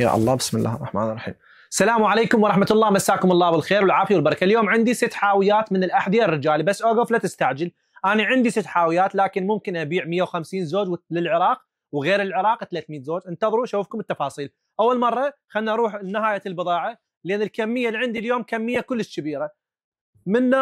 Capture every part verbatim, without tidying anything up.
يا الله، بسم الله الرحمن الرحيم. السلام عليكم ورحمة الله، مساكم الله بالخير والعافية والبركة. اليوم عندي ست حاويات من الأحذية الرجالي، بس أوقف لا تستعجل. أنا عندي ست حاويات لكن ممكن أبيع مئة وخمسين زوج للعراق وغير العراق ثلاثمئة زوج. انتظروا شوفكم التفاصيل. أول مرة خلنا نروح لنهاية البضاعة لأن الكمية اللي عندي اليوم كمية كلش كبيرة، من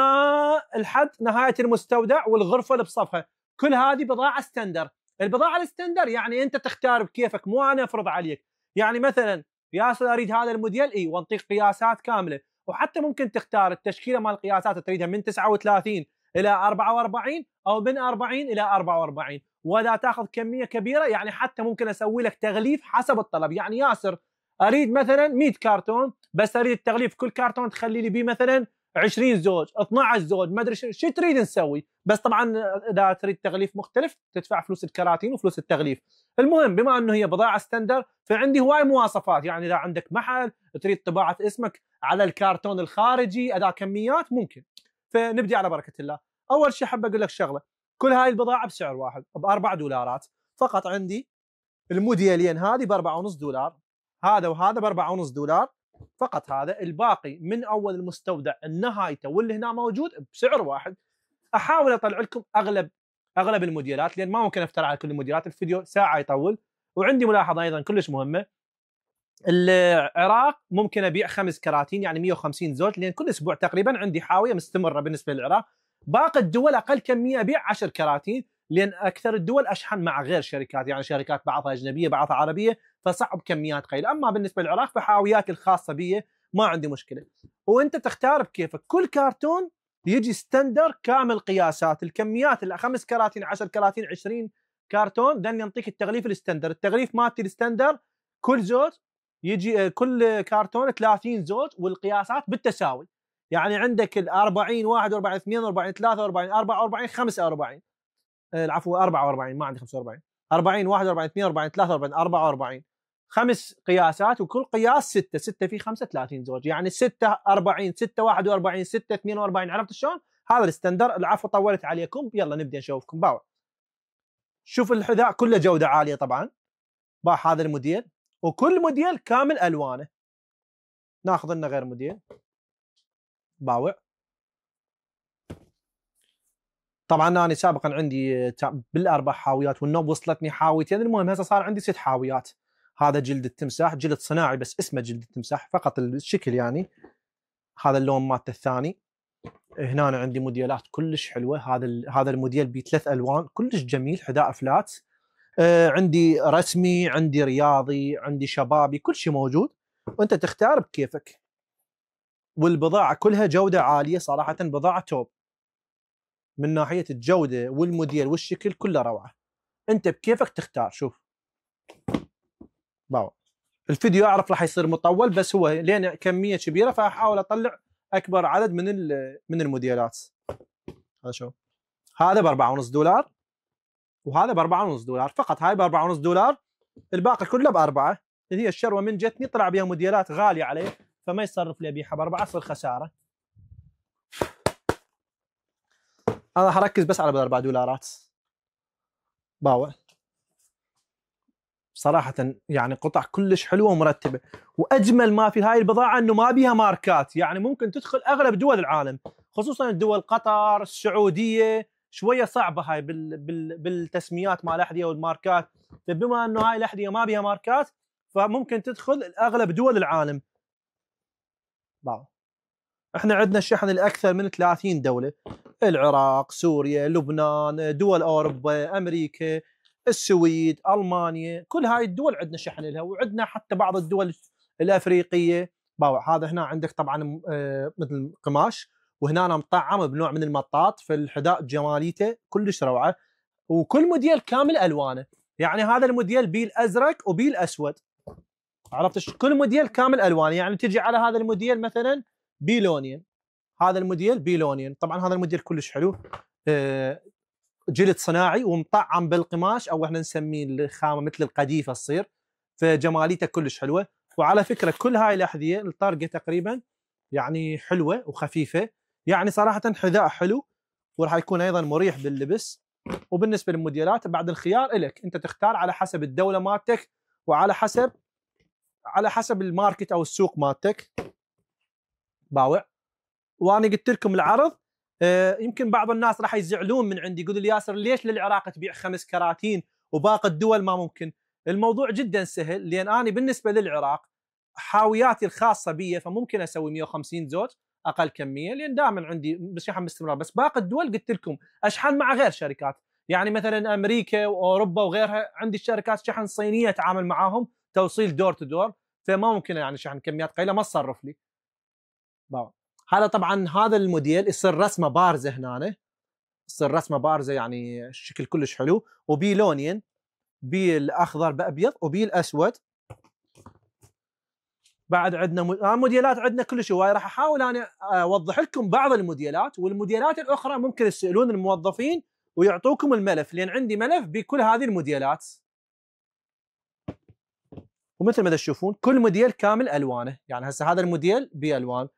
الحد نهاية المستودع والغرفة اللي بصفها. كل هذه بضاعة ستندر. البضاعة الستندر يعني أنت تختار بكيفك، مو أنا أفرض عليك. يعني مثلا ياسر اريد هذا الموديل، اي وانطيك قياسات كامله، وحتى ممكن تختار التشكيله مال القياسات تريدها من تسعة وثلاثين الى أربعة وأربعين او من أربعين الى أربعة وأربعين، واذا تاخذ كميه كبيره يعني حتى ممكن اسوي لك تغليف حسب الطلب. يعني ياسر اريد مثلا مئة كرتون، بس اريد التغليف كل كرتون تخلي لي بيه مثلا عشرين زوج، اثنعش زوج، ما ادري شو تريد نسوي. بس طبعا اذا تريد تغليف مختلف تدفع فلوس الكراتين وفلوس التغليف. المهم بما انه هي بضاعه ستاندر فعندي هواي مواصفات، يعني اذا عندك محل تريد طباعه اسمك على الكرتون الخارجي اذا كميات ممكن. فنبدي على بركه الله. اول شيء حاب اقول لك شغله، كل هاي البضاعه بسعر واحد باربع دولارات فقط. عندي الموديلين هذه باربعة ونص دولار، هذا وهذا باربعة ونص دولار فقط. هذا الباقي من اول المستودع لنهايته واللي هنا موجود بسعر واحد. احاول اطلع لكم اغلب اغلب الموديلات لان ما ممكن افتر على كل الموديلات، الفيديو ساعه يطول. وعندي ملاحظه ايضا كلش مهمه، العراق ممكن ابيع خمس كراتين يعني مئة وخمسين زوج لان كل اسبوع تقريبا عندي حاويه مستمره بالنسبه للعراق. باقي الدول اقل كميه ابيع عشر كراتين لان اكثر الدول اشحن مع غير شركات، يعني شركات بعضها اجنبيه بعضها عربيه فصعب كميات قليله. اما بالنسبه للعراق فحاوياتي الخاصه بي ما عندي مشكله، وانت تختار بكيفك. كل كرتون يجي ستاندر كامل قياسات، الكميات اللي خمس كراتين عشر كراتين عشرين كرتون دن ينطيك التغليف الستاندر. التغليف مالتي الستاندر كل زوج يجي كل كرتون ثلاثين زوج والقياسات بالتساوي، يعني عندك ال أربعين واحد وأربعين اثنين وأربعين ثلاثة وأربعين أربعة وأربعين خمسة وأربعين العفو أربعة وأربعين، ما عندي خمسة وأربعين أربعين واحد وأربعين اثنين وأربعين ثلاثة وأربعين أربعة وأربعين خمس قياسات وكل قياس ستة، ستة في خمسة ثلاثين زوج، يعني ستة أربعين ستة واحد وأربعين ستة اثنين وأربعين. عرفت شلون؟ هذا الستاندر. العفو طولت عليكم، يلا نبدأ نشوفكم. باوع شوف الحذاء كله جودة عالية طبعا. باع هذا الموديل وكل موديل كامل ألوانه. ناخذ لنا غير موديل. باوع طبعا أنا سابقا عندي بالأربع حاويات والنوب وصلتني حاويتين. المهم هسه صار عندي ست حاويات. هذا جلد التمساح، جلد صناعي بس اسمه جلد التمساح فقط الشكل، يعني هذا اللون مالته الثاني. هنا أنا عندي موديلات كلش حلوه، هذا هذا الموديل بثلاث الوان كلش جميل، حذاء فلات. آه عندي رسمي، عندي رياضي، عندي شبابي، كل شيء موجود وانت تختار بكيفك. والبضاعه كلها جوده عاليه صراحه، بضاعه توب من ناحيه الجوده والموديل والشكل كله روعه. انت بكيفك تختار. شوف باو. الفيديو اعرف راح يصير مطول بس هو لين كميه كبيره فاحاول اطلع اكبر عدد من من الموديلات. هذا شو؟ هذا باربعة ونص دولار وهذا باربعة ونص دولار فقط. هاي باربعة ونص دولار، الباقي كله باربعه. اللي هي الشروه من جتني طلع بها موديلات غاليه علي فما يصرف لي ابيعها باربعه، يصير خساره. انا راح اركز بس على باربعة دولارات. باو صراحة يعني قطع كلش حلوة ومرتبة، وأجمل ما في هاي البضاعة أنه ما بيها ماركات، يعني ممكن تدخل أغلب دول العالم خصوصا دول قطر، السعودية. شوية صعبة هاي بال بال بالتسميات مع الأحذية والماركات، بما أنه هاي الأحذية ما بيها ماركات فممكن تدخل أغلب دول العالم. باو. إحنا عندنا الشحن الأكثر من ثلاثين دولة، العراق، سوريا، لبنان، دول أوروبا، أمريكا، السويد، المانيا، كل هاي الدول عندنا شحن لها، وعندنا حتى بعض الدول الافريقيه. باوع هذا هنا عندك طبعا مثل قماش، وهنا أنا مطعم بنوع من المطاط، فالحذاء جماليته كلش روعه، وكل موديل كامل الوانه، يعني هذا الموديل بيه الازرق وبيه الاسود. عرفت؟ كل موديل كامل الوانه، يعني تجي على هذا الموديل مثلا بيلونين، هذا الموديل بيلونين، طبعا هذا الموديل كلش حلو. أه جلد صناعي ومطعم بالقماش او احنا نسميه الخامه مثل القديفه تصير، فجماليته كلش حلوه. وعلى فكره كل هاي الاحذيه الطارقه تقريبا يعني حلوه وخفيفه، يعني صراحه حذاء حلو وراح يكون ايضا مريح باللبس. وبالنسبه للموديلات بعد الخيار الك، انت تختار على حسب الدوله مالتك وعلى حسب على حسب الماركت او السوق مالتك باوع. وانا قلت لكم العرض، آه يمكن بعض الناس راح يزعلون من عندي، يقولوا لي ياسر ليش للعراق تبيع خمس كراتين وباقي الدول ما ممكن؟ الموضوع جدا سهل، لان انا بالنسبه للعراق حاوياتي الخاصه بي فممكن اسوي مئة وخمسين زوج اقل كميه، لان دائما عندي بشحن باستمرار، بس باقي الدول قلت لكم اشحن مع غير شركات، يعني مثلا امريكا واوروبا وغيرها عندي الشركات شحن صينيه اتعامل معاهم توصيل دور تو دور، فما ممكن يعني شحن كميات قليله ما تصرف لي. باو. هذا طبعا هذا الموديل يصير رسمه بارزه هنا، يصير رسمه بارزه يعني الشكل كلش حلو، وبي لونين، بي الاخضر بابيض وبي الاسود. بعد عندنا موديلات، عندنا كلش هواي، راح احاول انا اوضح لكم بعض الموديلات، والموديلات الاخرى ممكن تسالون الموظفين ويعطوكم الملف، لان عندي ملف بكل هذه الموديلات. ومثل ما تشوفون كل موديل كامل الوانه، يعني هسه هذا الموديل بالوان،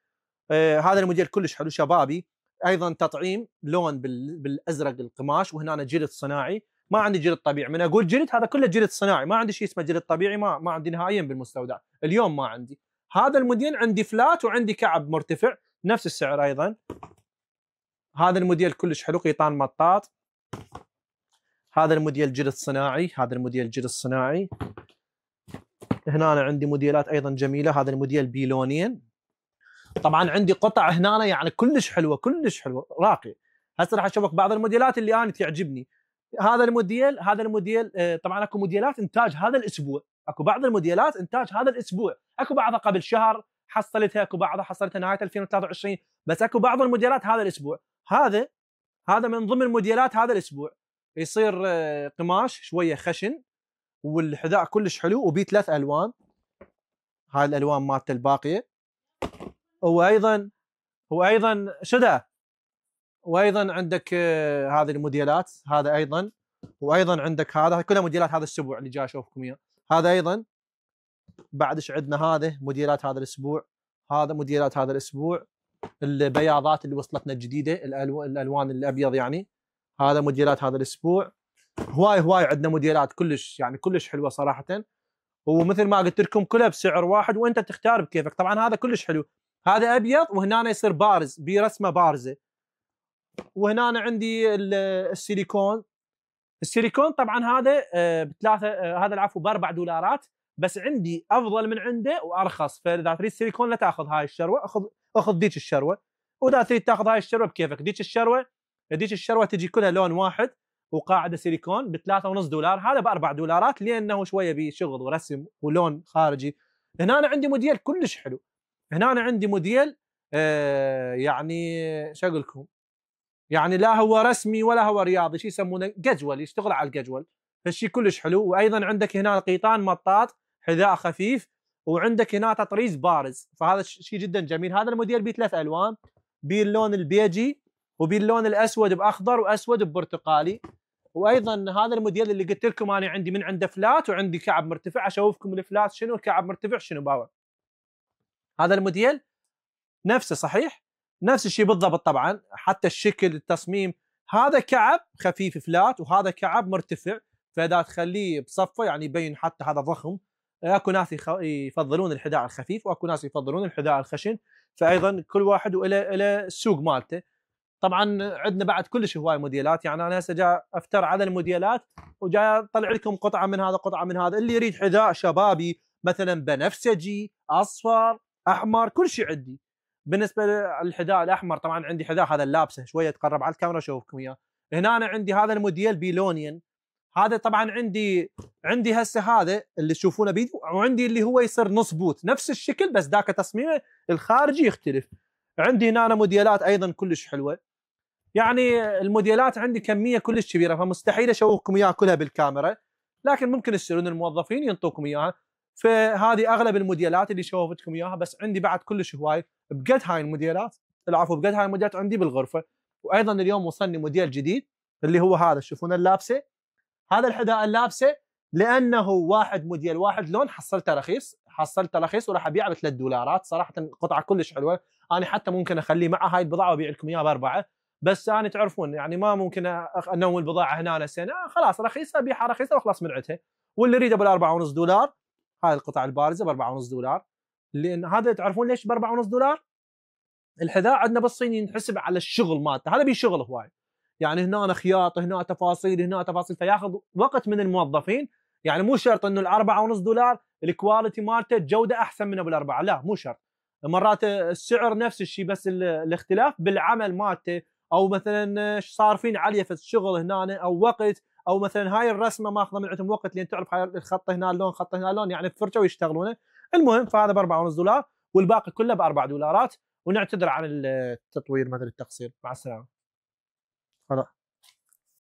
آه هذا الموديل كلش حلو شبابي، ايضا تطعيم لون بالازرق القماش، وهنا جلد صناعي، ما عندي جلد طبيعي، من اقول جلد هذا كله جلد صناعي، ما عندي شيء اسمه جلد طبيعي، ما ما عندي نهائيا بالمستودع، اليوم ما عندي. هذا الموديل عندي فلات وعندي كعب مرتفع نفس السعر ايضا. هذا الموديل كلش حلو قيطان مطاط. هذا الموديل جلد صناعي، هذا الموديل جلد صناعي. هنا أنا عندي موديلات ايضا جميله، هذا الموديل بيلونين. طبعا عندي قطع هنا يعني كلش حلوه كلش حلوه راقي. هسه راح اشوفك بعض الموديلات اللي انا تعجبني. هذا الموديل، هذا الموديل طبعا اكو موديلات انتاج هذا الاسبوع، اكو بعض الموديلات انتاج هذا الاسبوع، اكو بعضها قبل شهر حصلتها، اكو بعضها حصلتها نهايه ألفين وثلاثة وعشرين، بس اكو بعض الموديلات هذا الاسبوع. هذا هذا من ضمن موديلات هذا الاسبوع، يصير قماش شويه خشن والحذاء كلش حلو وبيه ثلاث الوان، هاي الالوان مالته الباقيه. وايضا وايضا شدا وايضا عندك هذه الموديلات، هذا ايضا، وايضا عندك هذا، كلها موديلات هذا الاسبوع اللي جاي اشوفكم اياه. هذا ايضا بعد ايش عندنا؟ هذا موديلات هذا الاسبوع، هذا موديلات هذا الاسبوع، البياضات اللي وصلتنا الجديده، الالوان الابيض يعني، هذا موديلات هذا الاسبوع. هواي هواي عندنا موديلات كلش يعني كلش حلوه صراحه، ومثل ما قلت لكم كلها بسعر واحد وانت تختار بكيفك. طبعا هذا كلش حلو، هذا ابيض وهنا يصير بارز برسمه بارزه. وهنا عندي السيليكون، السيليكون طبعا هذا بثلاثه، هذا العفو باربع دولارات، بس عندي افضل من عنده وارخص، فاذا تريد سيليكون لا تاخذ هاي الشروه، اخذ اخذ ديك الشروه، واذا تريد تاخذ هاي الشروه بكيفك. ديك الشروه ديك الشروه تجي كلها لون واحد وقاعده سيليكون بثلاثة ونص دولار، هذا باربع دولارات لانه شويه بشغل ورسم ولون خارجي. هنا عندي موديل كلش حلو، هنا عندي موديل آه يعني شو اقول لكم؟ يعني لا هو رسمي ولا هو رياضي، شيء يسمونه جدول، يشتغل على الجدول، فالشيء كلش حلو. وايضا عندك هنا قيطان مطاط، حذاء خفيف، وعندك هنا تطريز بارز، فهذا شيء جدا جميل. هذا الموديل بيه ثلاث الوان، بيه اللون البيجي وبيه اللون الاسود باخضر واسود ببرتقالي. وايضا هذا الموديل اللي قلت لكم انا عندي من عنده فلات وعندي كعب مرتفع، اشوفكم الفلات شنو الكعب مرتفع شنو باوع. هذا الموديل نفسه صحيح نفس الشيء بالضبط، طبعا حتى الشكل التصميم، هذا كعب خفيف فلات وهذا كعب مرتفع، فاذا تخليه بصفه يعني يبين حتى هذا ضخم. اكو ناس يفضلون الحذاء الخفيف واكو ناس يفضلون الحذاء الخشن، فايضا كل واحد وله له السوق مالته. طبعا عندنا بعد كلش هواي موديلات، يعني انا هسه جاي افتر على الموديلات وجاي اطلع لكم قطعه من هذا قطعه من هذا. اللي يريد حذاء شبابي مثلا بنفسجي اصفر احمر كل شيء عندي. بالنسبه للحذاء الاحمر طبعا عندي حذاء هذا اللابسه، شويه تقرب على الكاميرا اشوفكم اياه. هنا أنا عندي هذا الموديل بيلونين، هذا طبعا عندي عندي هسه هذا اللي تشوفونه بيدي، وعندي اللي هو يصير نص بوت نفس الشكل بس ذاك تصميمه الخارجي يختلف. عندي هنا أنا موديلات ايضا كلش حلوه، يعني الموديلات عندي كميه كلش كبيره فمستحيل اشوفكم اياها كلها بالكاميرا، لكن ممكن تسالون الموظفين ينطوكم اياها. فهذه اغلب الموديلات اللي شوفتكم اياها، بس عندي بعد كلش هواي بقد هاي الموديلات، العفو بقد هاي الموديلات عندي بالغرفه. وايضا اليوم وصلني موديل جديد اللي هو هذا، شوفون اللابسه، هذا الحذاء اللابسه لانه واحد موديل واحد لون حصلته رخيص، حصلته رخيص وراح ابيعه بثلاث دولارات، صراحه قطعه كلش حلوه، انا حتى ممكن اخليه مع هاي البضاعه وابيع لكم اياها باربعه، بس انا تعرفون يعني ما ممكن انوم البضاعه هنا سنه، خلاص رخيصه ابيعها رخيصه واخلص من عندها، واللي يريده بالاربعه ونص دولار هاي القطع البارزه ب أربعة ونص دولار، لان هذا تعرفون ليش ب أربعة ونص دولار؟ الحذاء عندنا بالصيني ينحسب على الشغل مالته، هذا بيه شغل هواي، يعني هنا خياطه، هنا تفاصيل، هنا تفاصيل، فياخذ وقت من الموظفين. يعني مو شرط انه الأربعة ونص دولار الكواليتي مالته الجوده احسن منه بالاربعه، لا مو شرط، مرات السعر نفس الشيء بس الاختلاف بالعمل مالته، او مثلا صارفين عليه في الشغل هنا، او وقت، او مثلا هاي الرسمه ماخذه من عندهم وقت، لان تعرف هاي الخطه هنا اللون، خطه هنا اللون، يعني فرشوا ويشتغلونه. المهم فهذا ب أربعة ونص دولار والباقي كله ب أربعة دولارات، ونعتذر عن التطوير مثل التقصير. مع السلامه.